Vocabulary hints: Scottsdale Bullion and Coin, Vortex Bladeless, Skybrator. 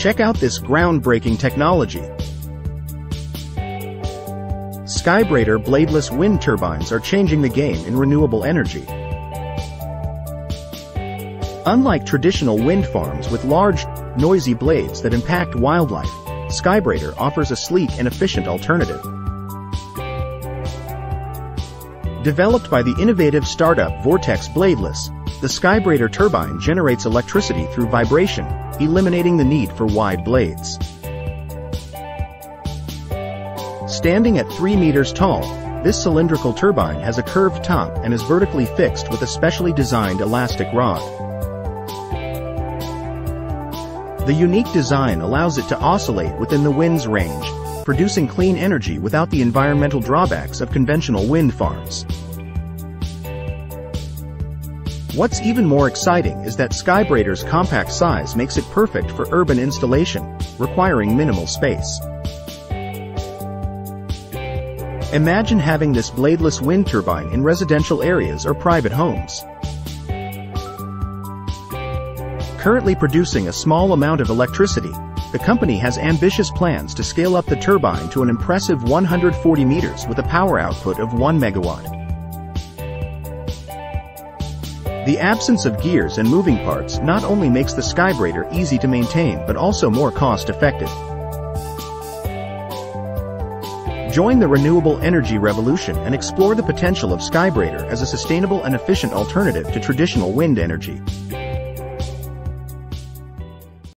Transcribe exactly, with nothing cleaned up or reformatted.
Check out this groundbreaking technology. Skybrator bladeless wind turbines are changing the game in renewable energy. Unlike traditional wind farms with large, noisy blades that impact wildlife, Skybrator offers a sleek and efficient alternative. Developed by the innovative startup Vortex Bladeless, the Skybrator turbine generates electricity through vibration, eliminating the need for wide blades. Standing at three meters tall, this cylindrical turbine has a curved top and is vertically fixed with a specially designed elastic rod. The unique design allows it to oscillate within the wind's range, producing clean energy without the environmental drawbacks of conventional wind farms. What's even more exciting is that Skybrator's compact size makes it perfect for urban installation, requiring minimal space. Imagine having this bladeless wind turbine in residential areas or private homes. Currently producing a small amount of electricity, the company has ambitious plans to scale up the turbine to an impressive one hundred forty meters with a power output of one megawatt. The absence of gears and moving parts not only makes the Skybrator easy to maintain but also more cost-effective. Join the renewable energy revolution and explore the potential of Skybrator as a sustainable and efficient alternative to traditional wind energy.